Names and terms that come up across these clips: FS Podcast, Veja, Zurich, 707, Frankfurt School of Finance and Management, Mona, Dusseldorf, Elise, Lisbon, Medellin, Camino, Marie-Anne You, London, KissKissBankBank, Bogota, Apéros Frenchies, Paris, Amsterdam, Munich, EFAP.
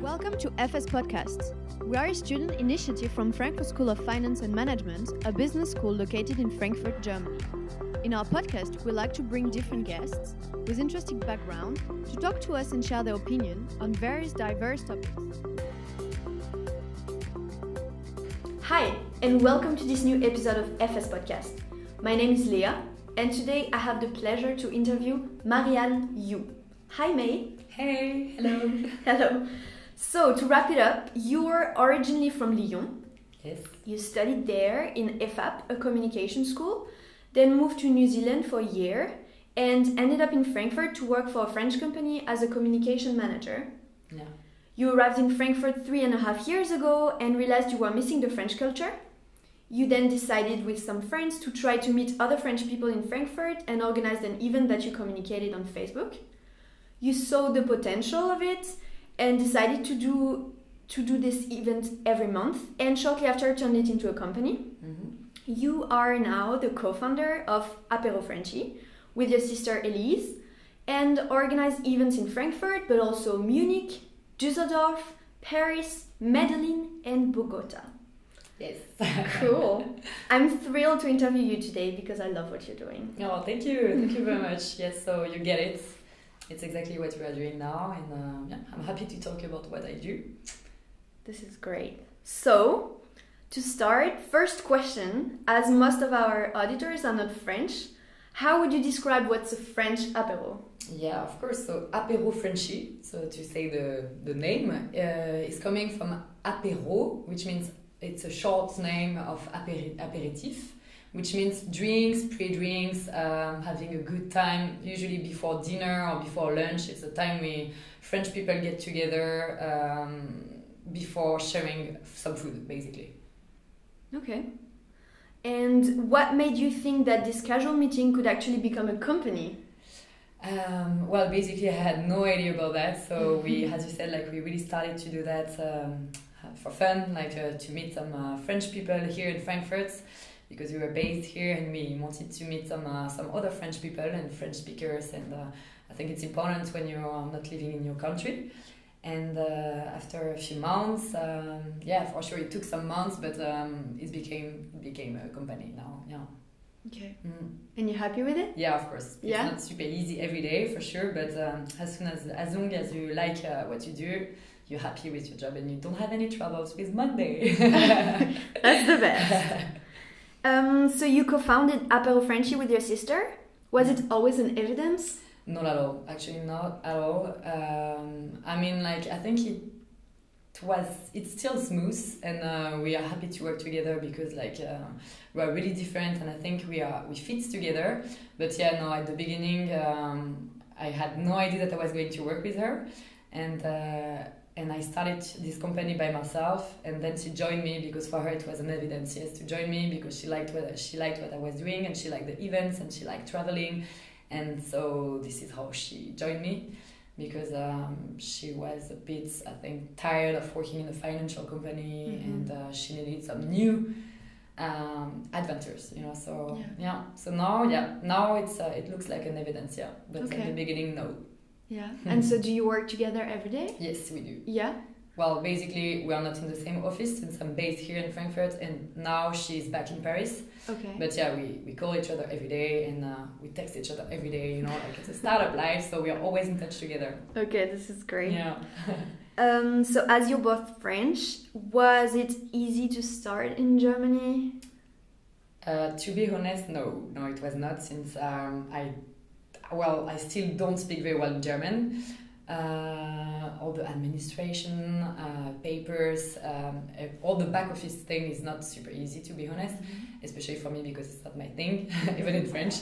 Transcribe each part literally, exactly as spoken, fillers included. Welcome to F S Podcast. We are a student initiative from Frankfurt School of Finance and Management, a business school located in Frankfurt, Germany. In our podcast, we like to bring different guests with interesting background to talk to us and share their opinion on various diverse topics. Hi, and welcome to this new episode of F S Podcast. My name is Leah, and today I have the pleasure to interview Marie-Anne You. Hi, May. Hey. Hello. Hello. So, to wrap it up, you were originally from Lyon. Yes. You studied there in E F A P, a communication school, then moved to New Zealand for a year and ended up in Frankfurt to work for a French company as a communication manager. Yeah. You arrived in Frankfurt three and a half years ago and realized you were missing the French culture. You then decided with some friends to try to meet other French people in Frankfurt and organized an event that you communicated on Facebook. You saw the potential of it and decided to do to do this event every month, and shortly after turned it into a company. Mm-hmm. You are now the co-founder of Apéros Frenchies with your sister Elise and organize events in Frankfurt, but also Munich, Dusseldorf, Paris, Medellin, and Bogota. Yes. Cool. I'm thrilled to interview you today because I love what you're doing. Oh, thank you. Thank you very much. Yes, so you get it. It's exactly what we are doing now, and um, yeah, I'm happy to talk about what I do. This is great. So, to start, first question, as most of our auditors are not French, how would you describe what's a French apéro? Yeah, of course. So, Apéros Frenchies, so to say the, the name, uh, is coming from apéro, which means it's a short name of apéri- aperitif. Which means drinks, pre-drinks, um, having a good time, usually before dinner or before lunch. It's a time we French people get together um, before sharing some food, basically. Okay. And what made you think that this casual meeting could actually become a company? Um, well, basically, I had no idea about that. So we, as you said, like we really started to do that um, for fun, like uh, to meet some uh, French people here in Frankfurt. Because we were based here and we wanted to meet some uh, some other French people and French speakers, and uh, I think it's important when you're not living in your country. And uh, after a few months, um, yeah, for sure it took some months, but um, it became became a company now. Yeah. Okay. Mm. And you're happy with it? Yeah, of course. Yeah. It's not super easy every day, for sure. But um, as soon as as long as you like uh, what you do, you're happy with your job and you don't have any troubles with Monday. That's the best. Um, so you co-founded Apéros Frenchies with your sister. Was it always an evidence? Not at all. Actually, not at all. Um, I mean, like I think it was. It's still smooth, and uh, we are happy to work together because, like, uh, we are really different, and I think we are we fit together. But yeah, no. At the beginning, um, I had no idea that I was going to work with her, and. Uh, And I started this company by myself, and then she joined me because for her it was an evidence, yes, to join me because she liked what she liked what I was doing, and she liked the events, and she liked traveling, and so this is how she joined me, because um, she was a bit, I think, tired of working in a financial company, mm-hmm. and uh, she needed some new um, adventures, you know. So yeah. yeah, so now yeah, now it's uh, it looks like an evidence, yeah, but okay. At the beginning, no. Yeah, and so do you work together every day? Yes, we do. Yeah? Well, basically, we are not in the same office since I'm based here in Frankfurt and now she's back in Paris. Okay. But yeah, we, we call each other every day and uh, we text each other every day, you know, like it's a startup life, so we are always in touch together. Okay, this is great. Yeah. um, so as you're both French, was it easy to start in Germany? Uh, to be honest, no. No, it was not since um, I... Well, I still don't speak very well German. Uh, all the administration, uh, papers, um, all the back office thing is not super easy, to be honest, mm-hmm. especially for me because it's not my thing, even in French.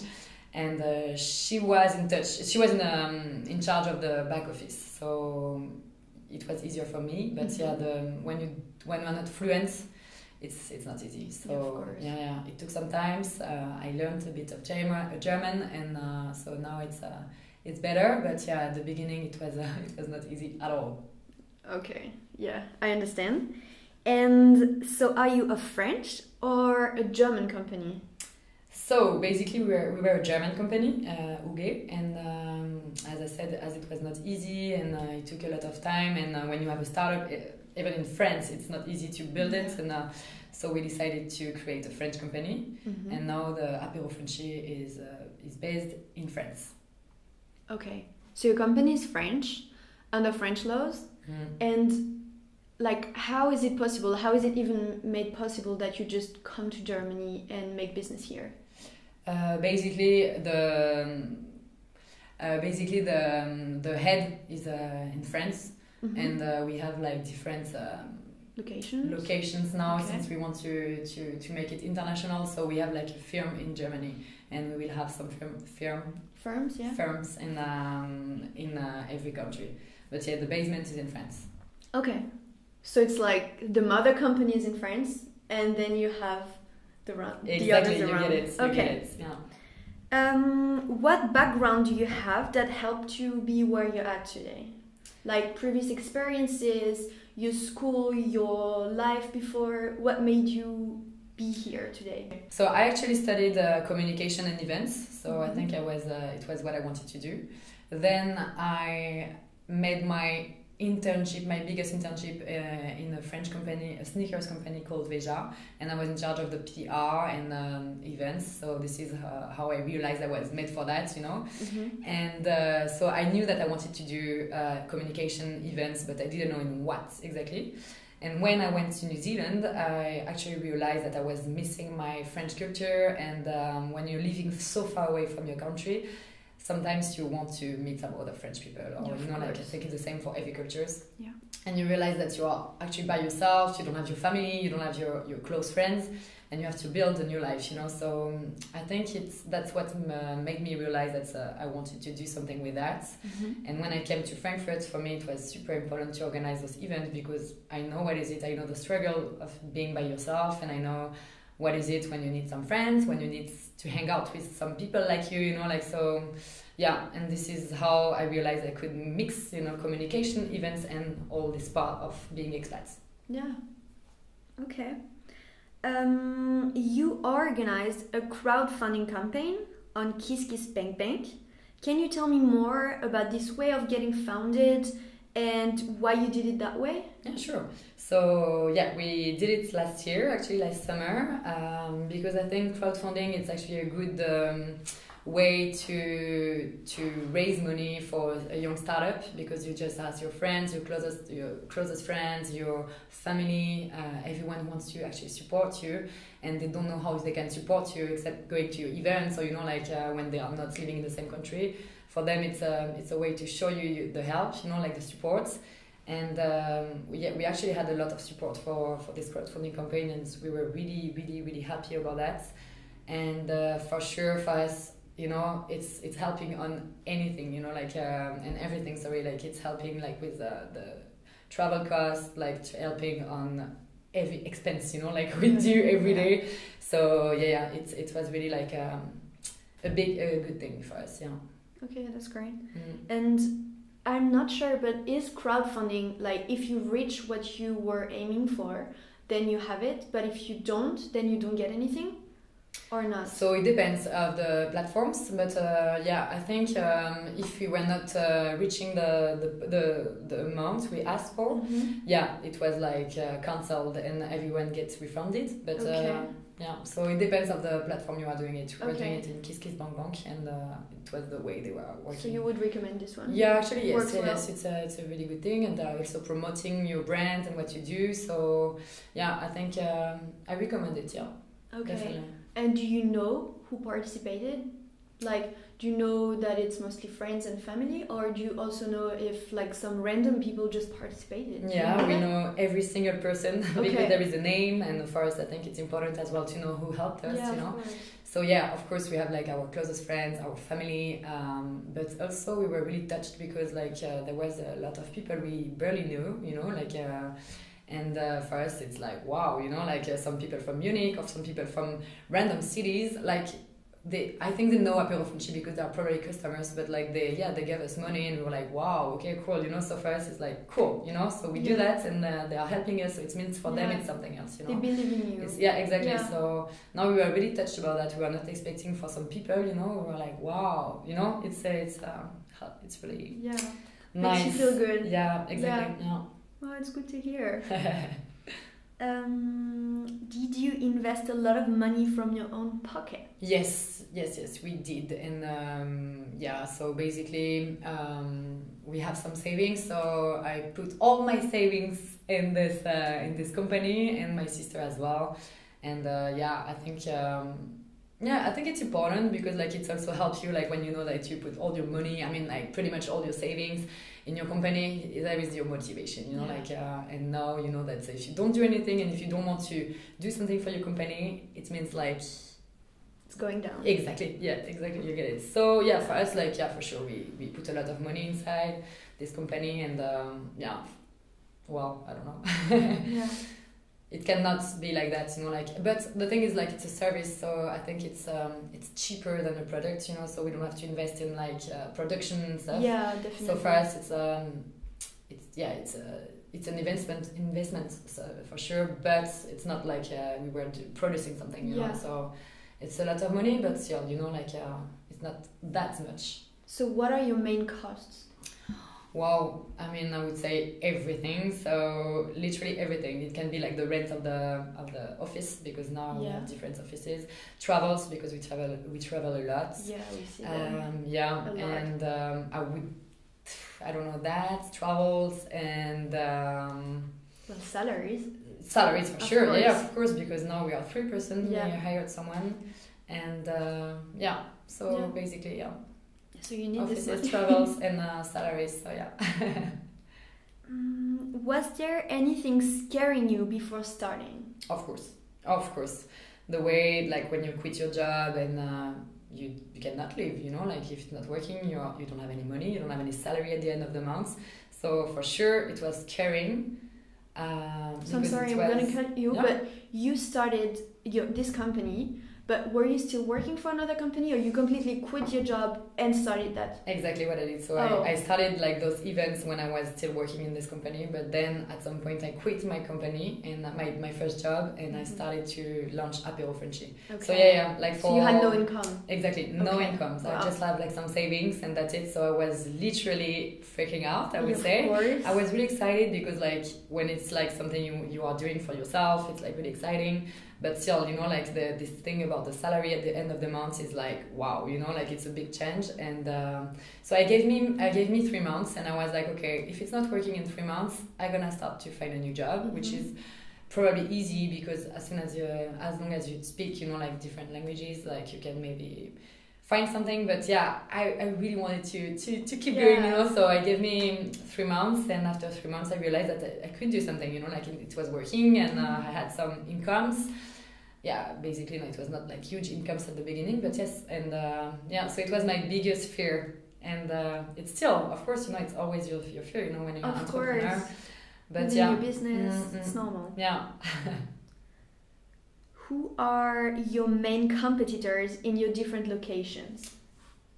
And uh, she was in touch. She was in, um, in charge of the back office, so it was easier for me. But mm-hmm. yeah, the, when you when you're not fluent, it's it's not easy. So yeah, of course. yeah, yeah. It took some time. Uh, I learned a bit of German, German, and uh, so now it's uh, it's better. But yeah, at the beginning it was uh, it was not easy at all. Okay. Yeah, I understand. And so, are you a French or a German company? So basically, we were we were a German company, uh, U G, and um, as I said, as it was not easy and uh, it took a lot of time, and uh, when you have a startup, even in France, it's not easy to build it. And uh, so we decided to create a French company, mm-hmm. and now the Apéros Frenchies is uh, is based in France. Okay, so your company is French, under French laws, mm. and like, how is it possible? How is it even made possible that you just come to Germany and make business here? Uh, basically, the uh, basically the um, the head is uh, in France, mm-hmm. and uh, we have like different um, locations locations now, okay. since we want to, to to make it international. So we have like a firm in Germany, and we will have some firm, firm firms yeah firms in um, in uh, every country. But yeah, the basement is in France. Okay, so it's like the mother company is in France, and then you have. The run, exactly, the others you around. Get it. You okay. Get it. Yeah. Um, what background do you have that helped you be where you're at today? Like previous experiences, your school, your life before. What made you be here today? So I actually studied uh, communication and events. So mm-hmm. I think I was. Uh, it was what I wanted to do. Then I made my internship, my biggest internship uh, in a French company, a sneakers company called Veja, and I was in charge of the P R and um, events, so this is uh, how I realized I was made for that, you know, mm-hmm. and uh, so I knew that I wanted to do uh, communication events, but I didn't know in what exactly. And when I went to New Zealand, I actually realized that I was missing my French culture, and um, when you're living so far away from your country, sometimes you want to meet some other French people, or yeah, you know, like I think it's the same for every cultures. Yeah. And you realize that you are actually by yourself. You don't have your family. You don't have your, your close friends, and you have to build a new life. You know, so um, I think it's that's what m made me realize that uh, I wanted to do something with that. Mm-hmm. And when I came to Frankfurt, for me it was super important to organize those events, because I know what is it. I know the struggle of being by yourself, and I know. What is it when you need some friends, when you need to hang out with some people like you, you know, like, so, yeah, and this is how I realized I could mix, you know, communication, events, and all this part of being expats. Yeah. Okay. Um, you organized a crowdfunding campaign on KissKissBankBank. Can you tell me more about this way of getting founded and why you did it that way? Yeah, sure. So yeah, we did it last year, actually last summer, um, because I think crowdfunding is actually a good um, way to to raise money for a young startup, because you just ask your friends, your closest your closest friends, your family, uh, everyone wants to actually support you, and they don't know how they can support you except going to your events, or you know, like uh, when they are not living in the same country. For them, it's a, it's a way to show you the help, you know, like the support. And um, we, we actually had a lot of support for, for this crowdfunding campaign, and we were really, really, really happy about that. And uh, for sure, for us, you know, it's it's helping on anything, you know, like, um, and everything, sorry, like it's helping like with uh, the travel cost, like helping on every expense, you know, like we do every day. So yeah, it's, it was really like um, a big, a good thing for us, yeah. Okay, that's great. Mm. And I'm not sure, but is crowdfunding, like, if you reach what you were aiming for, then you have it, but if you don't, then you don't get anything? Or not? So it depends of the platforms, but uh, yeah, I think um, if we were not uh, reaching the, the, the, the amount we asked for, mm-hmm. yeah, it was like uh, cancelled and everyone gets refunded, but okay. uh, yeah, so it depends on the platform you are doing it. We're okay. doing it in KissKissBankBank, and uh, it was the way they were working. So you would recommend this one? Yeah, actually, yes, yes, yes, it's a, it's a really good thing, and they're also promoting your brand and what you do, so yeah, I think um, I recommend it, yeah. Okay. Definitely. And do you know who participated? Like, do you know that it's mostly friends and family, or do you also know if like some random people just participated? Yeah, we know every single person, okay. because there is a name, and for us I think it's important as well to know who helped us, yeah, you know. So yeah, of course we have like our closest friends, our family, um, but also we were really touched because like uh, there was a lot of people we barely knew, you know, like uh, and uh, for us it's like wow, you know, like uh, some people from Munich or some people from random cities, like they, I think they know Apéros Frenchies because they're probably customers, but like they, yeah, they gave us money and we were like wow, okay, cool, you know, so for us it's like cool, you know, so we yeah. do that, and uh, they are helping us, so it means for yeah. them it's something else, you know, they believe in you, it's, yeah, exactly, yeah. So now we were really touched about that, we were not expecting for some people, you know, we were like wow, you know, it's uh, it's uh, it's really yeah. nice. Makes you feel good. Yeah, exactly. Yeah. Yeah. Well, it's good to hear. Um, did you invest a lot of money from your own pocket? Yes, yes, yes, we did. And um, yeah, so basically um, we have some savings, so I put all my savings in this uh, in this company, and my sister as well. And uh, yeah, I think um, yeah, I think it's important because like it also helps you like when you know that you put all your money, I mean like pretty much all your savings in your company, that is your motivation, you know, yeah. like uh, and now you know that if you don't do anything and if you don't want to do something for your company, it means like it's going down. Exactly, yeah, exactly, you get it. So yeah, for us like yeah, for sure we, we put a lot of money inside this company and um, yeah, well, I don't know. Yeah. It cannot be like that, you know, like, but the thing is like it's a service, so I think it's um it's cheaper than a product, you know, so we don't have to invest in like uh, production and stuff. Yeah, definitely. So for us it's um it's yeah it's a it's an investment investment so for sure, but it's not like uh, we were producing something, you yeah. know, so it's a lot of money, but yeah, you know, like uh, it's not that much. So what are your main costs? Wow, I mean, I would say everything. So literally everything. It can be like the rent of the of the office because now yeah. we have different offices. Travels because we travel we travel a lot. Yeah, we see that. Um, yeah, and um, I would, I don't know that travels and. Um, well, salaries. Salaries for of sure. Course. Yeah, of course, because now we are three person. Yeah, you hired someone, and uh, yeah. So yeah. basically, yeah. So you need offices, travels and uh, salaries, so yeah. Mm, was there anything scaring you before starting? Of course, of course. The way, like when you quit your job and uh, you, you cannot live, you know, like if it's not working, you're, you don't have any money, you don't have any salary at the end of the month. So for sure it was scaring. Uh, so I'm sorry, I'm going to cut you, yeah. but you started your, this company. But were you still working for another company or you completely quit your job and started that? Exactly what I did. So oh. I, I started like those events when I was still working in this company. But then at some point I quit my company and my, my first job and mm-hmm. I started to launch Apéros Frenchies. Okay. So yeah, yeah. Like for, so you had no income? Exactly. No okay. income. So wow. I just had like some savings and that's it. So I was literally freaking out, I would yeah, say. Of course. I was really excited because like when it's like something you, you are doing for yourself, it's like really exciting. But still, you know, like the this thing about the salary at the end of the month is like wow, you know, like it's a big change. And um, so I gave me I gave me three months, and I was like, okay, if it's not working in three months, I'm gonna start to find a new job, mm-hmm. which is probably easy because as soon as you as long as you speak, you know, like different languages, like you can maybe find something. But yeah, I, I really wanted to to to keep yeah. going, you know. So I gave me three months, and after three months, I realized that I, I could do something, you know, like it, it was working, and uh, I had some incomes. Yeah, basically, no, it was not like huge incomes at the beginning, but yes, and uh, yeah, so it was my biggest fear, and uh, it's still, of course, you know, it's always your your fear, you know, when you're an entrepreneur. But within yeah, your business, mm-hmm. it's normal. Yeah. Who are your main competitors in your different locations?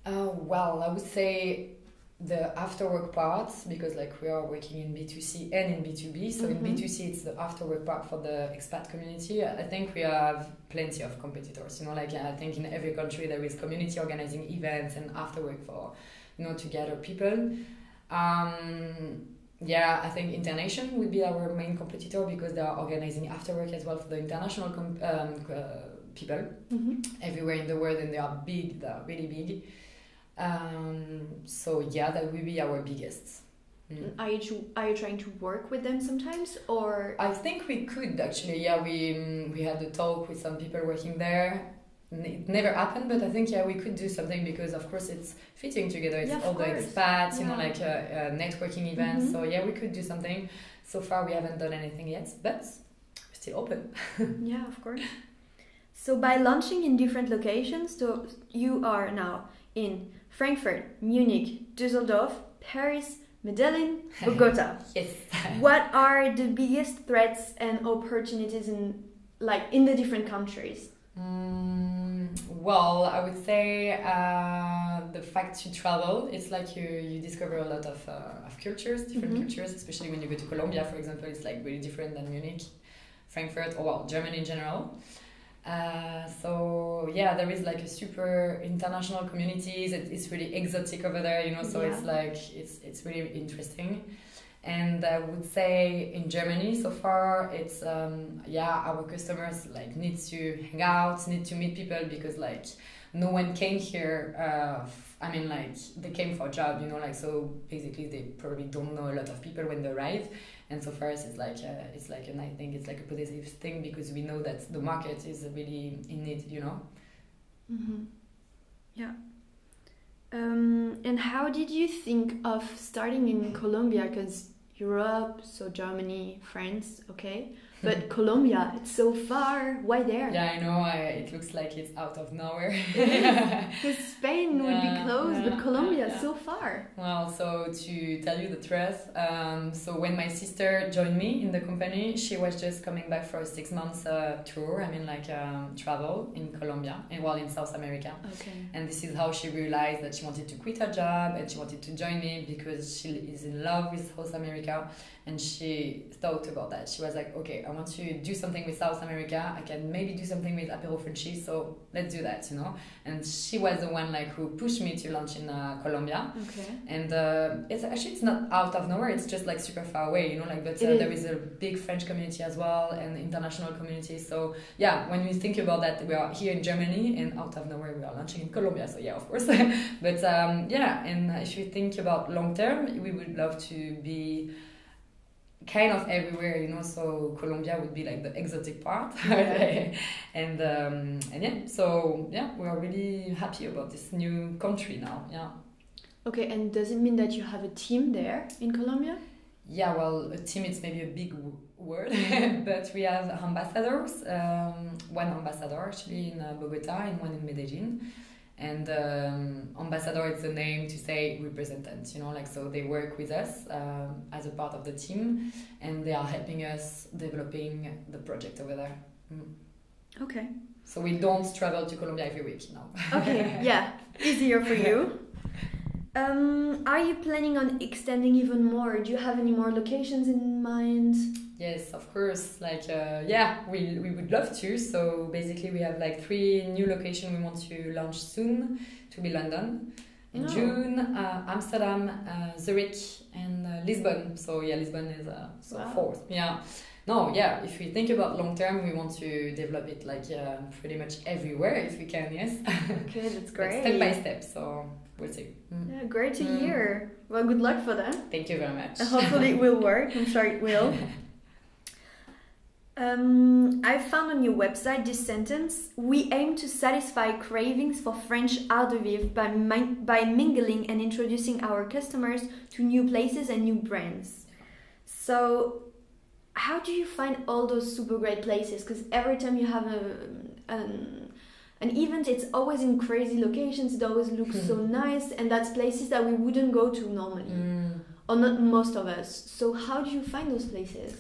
Uh, well, I would say the after-work part, because like we are working in B two C and in B two B, so mm-hmm. in B two C it's the after-work part for the expat community. I think we have plenty of competitors, you know, like I think in every country there is community organizing events and after-work for, you know, to gather people. Um, Yeah, I think International would be our main competitor because they are organizing afterwork as well for the international com- um, uh, people mm-hmm. everywhere in the world, and they are big, they are really big. Um, so yeah, that will be our biggest. Mm. Are you tr- are you trying to work with them sometimes, or? I think we could actually. Yeah, we um, we had a talk with some people working there. It never happened, but I think yeah we could do something because of course it's fitting together. It's yeah, all the expats, yeah. you know, like a, a networking event. Mm-hmm. So yeah, we could do something. So far we haven't done anything yet, but we're still open. Yeah, of course. So by launching in different locations, so you are now in Frankfurt, Munich, Dusseldorf, Paris, Medellin, Bogota. Yes. What are the biggest threats and opportunities in like in the different countries? Mm, well, I would say uh, the fact you travel, it's like you, you discover a lot of, uh, of cultures, different mm-hmm. cultures, especially when you go to Colombia, for example, it's like really different than Munich, Frankfurt, or well, Germany in general. Uh, so yeah, there is like a super international communities. It, it's really exotic over there, you know. So yeah. it's like it's it's really interesting. And I would say in Germany so far, it's um, yeah, our customers like need to hang out, need to meet people, because like no one came here. Uh, f- I mean, like they came for a job, you know. Like so, basically, they probably don't know a lot of people when they arrive. And so for us, it's like a, it's like, and I think it's like a positive thing, because we know that the market is really in need, you know. Mm-hmm. Yeah. Um, and how did you think of starting in Colombia? Because Europe, so Germany, France, okay, but Colombia, it's so far. Why there? Yeah, I know. I, it looks like it's out of nowhere. Because Spain would yeah, be close, yeah, but Colombia, yeah. so far. Well, so to tell you the truth, um, so when my sister joined me in the company, she was just coming back for a six months uh, tour. I mean, like um, travel in Colombia, and well, in South America. Okay. And this is how she realized that she wanted to quit her job and she wanted to join me, because she is in love with South America. And she thought about that. She was like, okay, I want to do something with South America. I can maybe do something with Apéros Frenchies. So let's do that, you know. And she was the one like who pushed me to launch in uh, Colombia. Okay. And uh, it's actually it's not out of nowhere. It's just like super far away, you know. Like, but uh, there is a big French community as well, and international community. So yeah, when we think about that, we are here in Germany, and out of nowhere we are launching in Colombia. So yeah, of course. But um, yeah, and if you think about long term, we would love to be kind of everywhere, you know. So Colombia would be like the exotic part. Yeah. and um, and yeah, so yeah, we are really happy about this new country now. Yeah. Okay, and does it mean that you have a team there in Colombia? Yeah, well, a team, it's maybe a big w- word, but we have ambassadors. Um, one ambassador actually in uh, Bogota and one in Medellin. And um, ambassador, it's a name to say representatives, you know, like, so they work with us uh, as a part of the team, and they are helping us developing the project over there. Mm. Okay. So we don't travel to Colombia every week now. Okay, yeah, easier for you. Um, are you planning on extending even more? Do you have any more locations in mind? Yes, of course. Like, uh, yeah, we we would love to. So basically, we have like three new locations we want to launch soon. To be London in oh. June, uh, Amsterdam, uh, Zurich, and uh, Lisbon. So yeah, Lisbon is uh, so wow. fourth. Yeah, no, yeah. If we think about long term, we want to develop it like uh, pretty much everywhere if we can. Yes. Okay, that's great. Step by step. So we'll see. Mm. Yeah, great to mm. hear. Well, good luck for that. Thank you very much. And hopefully it will work. I'm sure it will. Um, I found on your website this sentence: we aim to satisfy cravings for French art de vivre by, min- by mingling and introducing our customers to new places and new brands. So how do you find all those super great places? Because every time you have a, an, an event, it's always in crazy locations, it always looks mm. so nice, and that's places that we wouldn't go to normally, mm. or not most of us. So how do you find those places?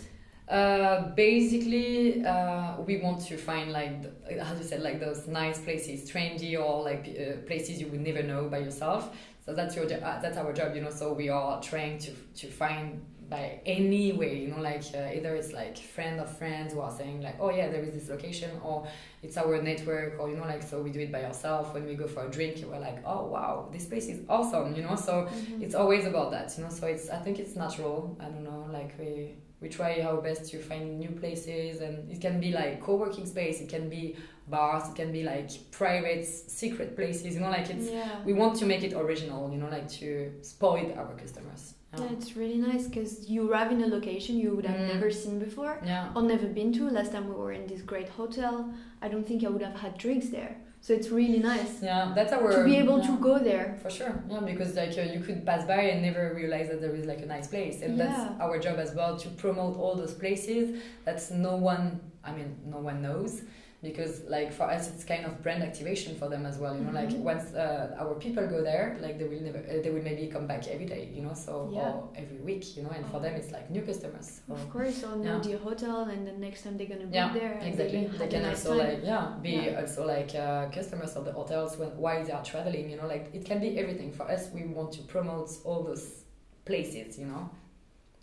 Uh, basically, uh, we want to find like, the, as you said, like those nice places, trendy or like uh, places you would never know by yourself. So that's your, uh, that's our job, you know. So we are trying to to find by any way, you know, like uh, either it's like friend of friends who are saying like, oh yeah, there is this location, or it's our network, or you know, like, so we do it by ourselves. When we go for a drink, we're like, oh wow, this place is awesome, you know. So mm-hmm. it's always about that, you know. So it's, I think it's natural. I don't know, like we. We try our best to find new places, and it can be like co-working space, it can be bars, it can be like private, secret places, you know, like it's, yeah. we want to make it original, you know, like to spoil our customers. Yeah, yeah, it's really nice, because you arrive in a location you would have mm. never seen before, yeah. or never been to. Last time we were in this great hotel, I don't think I would have had drinks there. So it's really nice. Yeah, that's our to be able yeah, to go there for sure. Yeah, because like uh, you could pass by and never realize that there is like a nice place, and yeah. that's our job as well, to promote all those places that no one, I mean, no one knows, because like for us it's kind of brand activation for them as well. You know, mm-hmm. like once uh, our people go there, like they will never, uh, they will maybe come back every day. You know, so yeah. or every week. You know, and oh. for them it's like new customers. So, of course, or yeah. new hotel, and the next time they're gonna be yeah, there. And exactly. They, they can also time. like yeah be yeah. also like uh, customers of the hotels when while they are traveling. You know, like it can be everything. For us, we want to promote all those places. You know,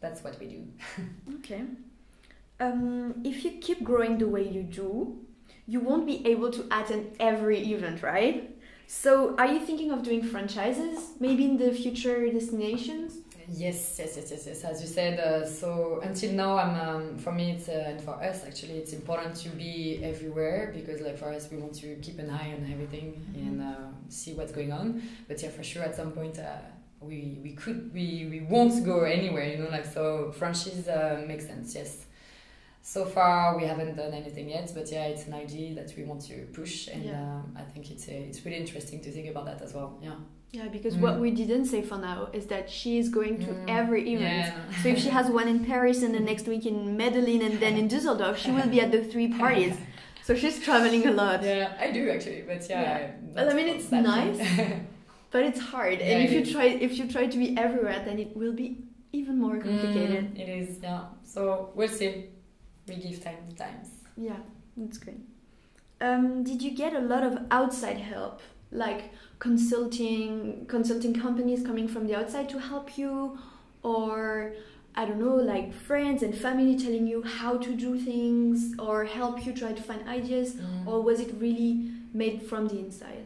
that's what we do. Okay, um, if you keep growing the way you do, you won't be able to attend every event, right? So are you thinking of doing franchises, maybe in the future destinations? Yes, yes, yes, yes, yes. As you said, uh, so until now, I'm, um, for me, it's, uh, and for us, actually, it's important to be everywhere because, like, for us, we want to keep an eye on everything and uh, see what's going on. But yeah, for sure, at some point, uh, we we could we we won't go anywhere, you know, like, so franchise uh, makes sense. Yes. So far, we haven't done anything yet, but yeah, it's an idea that we want to push, and yeah. um, I think it's a, it's really interesting to think about that as well. Yeah. Yeah, because mm. what we didn't say for now is that she is going to mm. every event. Yeah. So if she has one in Paris and the next week in Medellin and then in Dusseldorf, she will be at the three parties. So she's traveling a lot. Yeah, I do actually, but yeah. yeah. But I mean, it's nice, but it's hard. Yeah, and if you try, if you try to be everywhere, then it will be even more complicated. Mm, it is, yeah. So we'll see. We give time to times. Yeah, that's great. Um, did you get a lot of outside help? Like consulting consulting companies coming from the outside to help you, or I don't know, like friends and family telling you how to do things or help you try to find ideas, mm. or was it really made from the inside?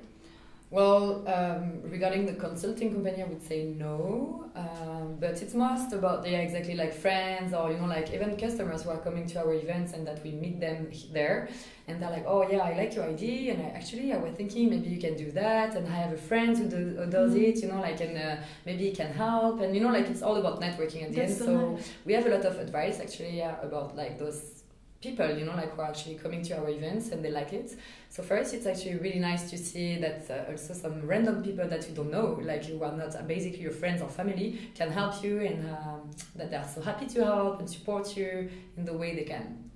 Well, um, regarding the consulting company, I would say no, um, but it's most about the, yeah, exactly, like friends or, you know, like even customers who are coming to our events and that we meet them there and they're like, oh yeah, I like your idea and I, actually I was thinking maybe you can do that and I have a friend who, do, who does it, you know, like, and uh, maybe he can help and, you know, like, it's all about networking at the That's end, so, so nice. We have a lot of advice actually, yeah, about like those people, you know, like, who are actually coming to our events and they like it. So for us, it's actually really nice to see that uh, also some random people that you don't know, like, who are not basically your friends or family, can help you and um, that they are so happy to help and support you in the way they can.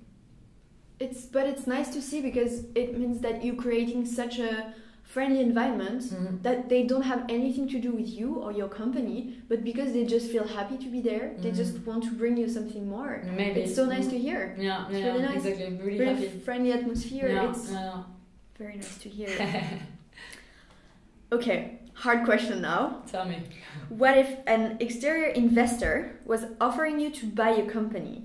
It's, but it's nice to see because it means that you're creating such a friendly environment, mm-hmm. that they don't have anything to do with you or your company, but because they just feel happy to be there, mm-hmm. they just want to bring you something more. Maybe it's so nice to hear. Yeah, it's yeah, really nice. Exactly. Really, really happy. Friendly atmosphere. Yeah, it's yeah. very nice to hear. Okay, hard question now. Tell me. What if an exterior investor was offering you to buy a company?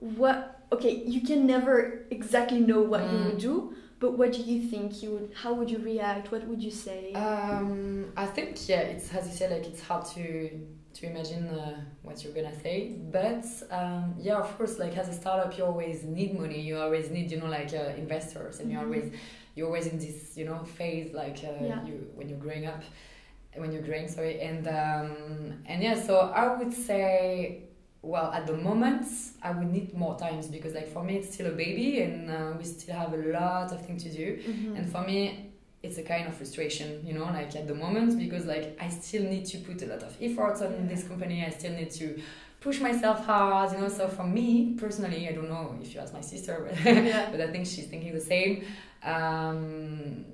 What? Okay, you can never exactly know what mm. you would do. But what do you think you would, how would you react? What would you say? Um, I think, yeah, it's, as you said, like, it's hard to, to imagine uh, what you're gonna say. But um, yeah, of course, like, as a startup, you always need money. You always need, you know, like, uh, investors, and mm-hmm. you're always, you're always in this, you know, phase, like, uh, yeah. you when you're growing up, when you're growing, sorry. And um, and yeah, so I would say, well, at the moment, I would need more times because, like, for me, it's still a baby and uh, we still have a lot of things to do. Mm-hmm. And for me, it's a kind of frustration, you know, like, at the moment, because, like, I still need to put a lot of effort on yeah. this company. I still need to push myself hard, you know. So for me, personally, I don't know if you ask my sister, but, yeah. but I think she's thinking the same. Um,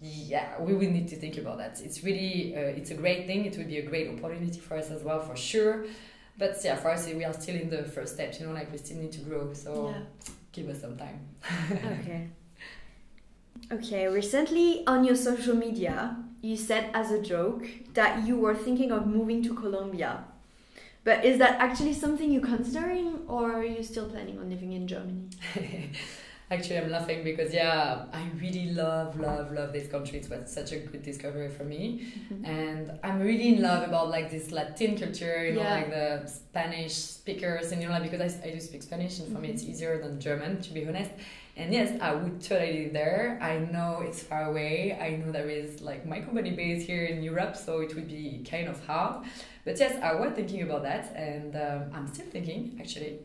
yeah, we will need to think about that. It's really, uh, it's a great thing. It will be a great opportunity for us as well, for sure. But yeah, for us, we are still in the first steps, you know, like, we still need to grow, so yeah. give us some time. Okay. Okay, recently on your social media, you said as a joke that you were thinking of moving to Colombia. But is that actually something you're considering, or are you still planning on living in Germany? Actually, I'm laughing because, yeah, I really love, love, love this country. It was such a good discovery for me. Mm-hmm. And I'm really in love about, like, this Latin culture, you yeah. know, like the Spanish speakers. And, you know, like, because I, I do speak Spanish, and for mm-hmm. me it's easier than German, to be honest. And yes, I would totally live there. I know it's far away. I know there is, like, my company base here in Europe, so it would be kind of hard. But yes, I was thinking about that, and um, I'm still thinking, actually.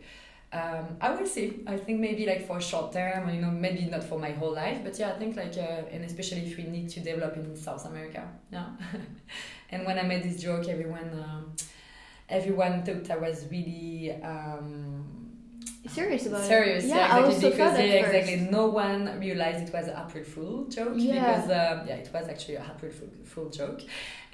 Um, I will see. I think maybe, like, for a short term, you know, maybe not for my whole life, but yeah, I think, like, uh, and especially if we need to develop in South America, yeah. And when I made this joke, everyone, uh, everyone thought I was really um, serious about serious, it. Serious, yeah, yeah, exactly, because yeah, exactly, first. No one realized it was an April Fool joke yeah. because uh, yeah, it was actually an April Fool joke.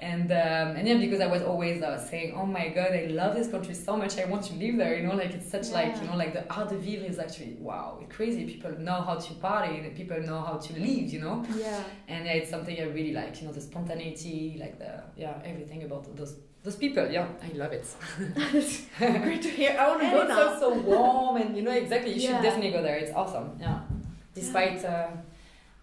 And um, and yeah, because I was always uh, saying, oh my god, I love this country so much, I want to live there, you know, like, it's such yeah. like, you know, like, the art of vivre is actually, wow, it's crazy, people know how to party, people know how to live, you know, yeah. and yeah, it's something I really like, you know, the spontaneity, like, the, yeah, everything about those those people, yeah, I love it. Great to hear, I want to go now. It's so warm, and you know, exactly, you yeah. should definitely go there, it's awesome, yeah. despite yeah. uh,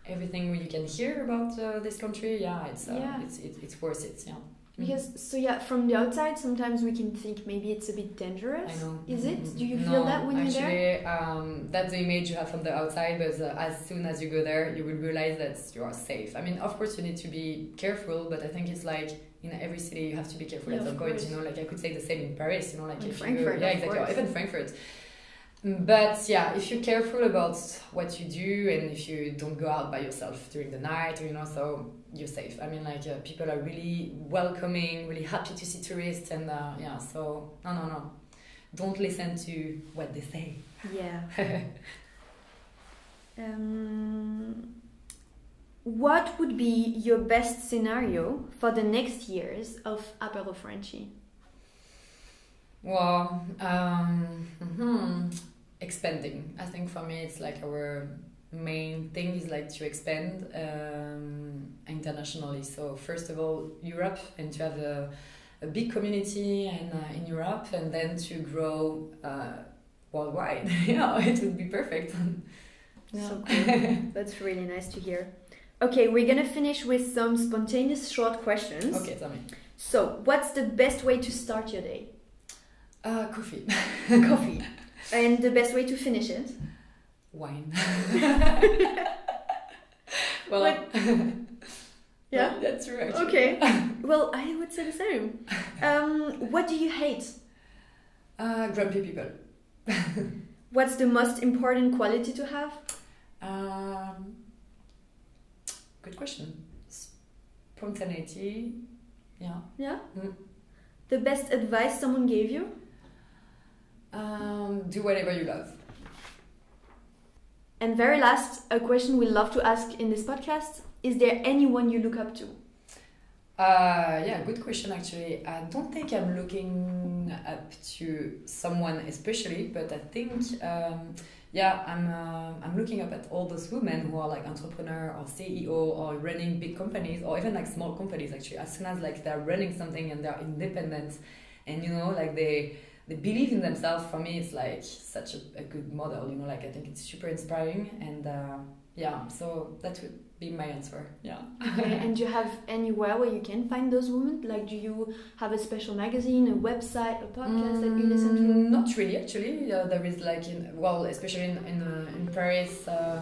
everything you can hear about uh, this country, yeah, it's uh, yeah. it's it, it's worth it. Yeah. Because so yeah, from the outside, sometimes we can think maybe it's a bit dangerous. I know. Is it? Do you no, feel that when actually, you're there? Um, that's the image you have from the outside, but uh, as soon as you go there, you will realize that you are safe. I mean, of course, you need to be careful, but I think it's like in every city you have to be careful. Yeah, at some point, you know, like I could say the same in Paris, you know, like in if Frankfurt, you, yeah, exactly, or even Frankfurt. But yeah, if you're careful about what you do and if you don't go out by yourself during the night, or you know, so you're safe. I mean, like uh, people are really welcoming, really happy to see tourists, and uh, yeah, so no, no, no, don't listen to what they say. Yeah. um, what would be your best scenario for the next years of Apéros Frenchies? Well, um, mm-hmm. expanding. I think for me, it's like our main thing is like to expand um, internationally. So first of all, Europe, and to have a, a big community and uh, in Europe, and then to grow uh, worldwide. Yeah, it would be perfect. Yeah. So cool. That's really nice to hear. Okay, we're gonna finish with some spontaneous short questions. Okay, tell me. So, what's the best way to start your day? Uh, coffee. Coffee. And the best way to finish it? Wine. Well, but, yeah, that's true. Actually. Okay. Well, I would say the same. Um, what do you hate? Uh, grumpy people. What's the most important quality to have? Um, good question. Spontaneity. Yeah. Yeah. Mm. The best advice someone gave you? Um, do whatever you love. And very last, a question we love to ask in this podcast. Is there anyone you look up to? Uh, yeah, good question actually. I don't think I'm looking up to someone especially, but I think, um, yeah, I'm, uh, I'm looking up at all those women who are like entrepreneur or C E O or running big companies or even like small companies actually. As soon as like they're running something and they're independent and you know, like they... they believe in themselves. For me, it's like such a, a good model, you know, like I think it's super inspiring, and uh, yeah, so that would be my answer. Yeah. Okay. And do you have anywhere where you can find those women? Like, do you have a special magazine, a website, a podcast mm, that you listen to? Not really, actually. Uh, there is like, in, well, especially in in, uh, in Paris, uh,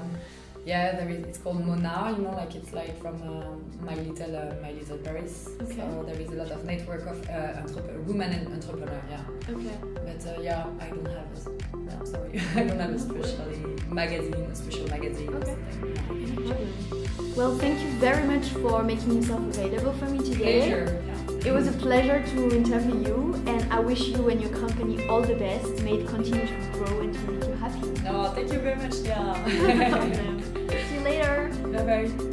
yeah, there is. It's called Mona, you know, like it's like from uh, my little uh, my little Paris. Okay. So there is a lot of network of uh, women and entrepreneurs. Yeah. Okay. But uh, yeah, I don't have. A, no, sorry, I don't have a special magazine, a special magazine. Okay. Well, thank you very much for making yourself available for me today. Pleasure. Yeah. It was a pleasure to interview you, and I wish you and your company all the best. May it continue to grow and to make you happy. No, thank you very much. Yeah. See you later. Bye bye.